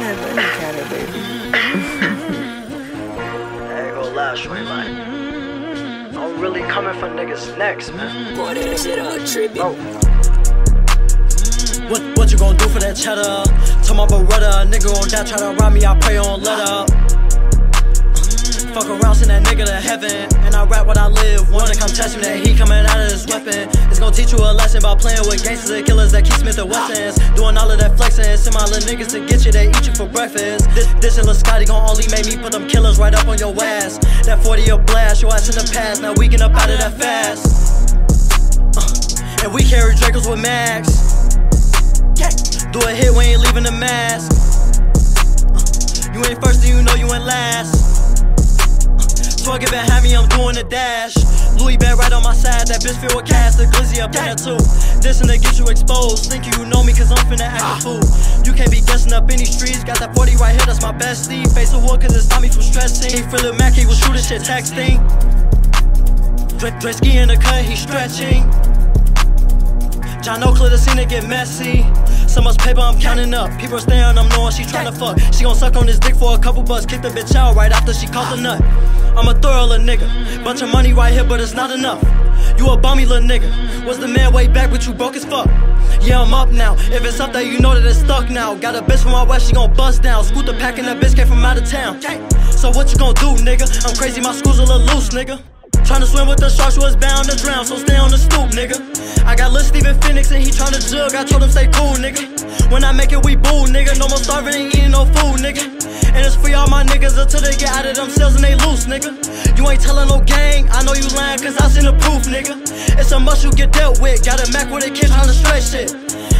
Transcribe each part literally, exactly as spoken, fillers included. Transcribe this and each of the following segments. have any kind of baby. I ain't gonna lie, Shorty, like, I'm really coming for niggas next, man. Boy, that shit all trippy. Oh. What, what you gonna do for that cheddar? Tell my Beretta, nigga gon' die, try to rob me, I pray on let up. Fuck around, send that nigga to heaven. And I rap what I live. Wanna come test me, that he coming out of this weapon. It's gonna teach you a lesson about playing with gangsters and killers that keep Smith and Wessons. Doing all of that flexing, send my little niggas to get you, they eat you for breakfast. This, this and Lil Scotty gon' only make me put them killers right up on your ass. That forty a blast, your ass in the past. Now we get up out of that fast. Uh, and we carry Dracos with Max. Do a hit, we ain't leaving the mask. Uh, you ain't first, then you know you ain't last. Swag it behind me, I'm doing a dash. Louis bag right on my side, that bitch filled with cash. The glizzy up in there too. This and to get you exposed. Think you know me, cause I'm finna act a fool. You can't be guessing up in these streets. Got that forty right here, that's my bestie. Face the hood, cause it's not me from stressing. Philip Mackey was shooting shit, texting. Dresky in the cut, he stretching. John Oakley, the scene to get messy. So much paper, I'm counting up. People are staring, I'm knowing she tryna fuck. She gon' suck on this dick for a couple bucks. Kick the bitch out right after she caught the nut. I'm a thorough little nigga. Bunch of money right here, but it's not enough. You a bummy little nigga. Was the man way back, but you broke as fuck. Yeah, I'm up now. If it's up there, you know that it's stuck now. Got a bitch from my west, she gon' bust down. Scoot the pack and that bitch came from out of town. So what you gon' do, nigga? I'm crazy, my school's a little loose, nigga. Tryna swim with the sharks, was bound to drown, so stay on the stoop, nigga. I got Lil Steven Phoenix and he tryna jug, I told him stay cool, nigga. When I make it, we boo, nigga. No more starving, ain't eating no food, nigga. And it's free all my niggas until they get out of themselves and they loose, nigga. You ain't telling no gang, I know you lying, cause I seen the proof, nigga. It's a must you get dealt with, got a Mac with a kid tryna stretch shit.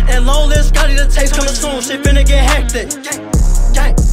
And Lil Scotty, the taste coming soon, shit finna get hectic. Gang, gang.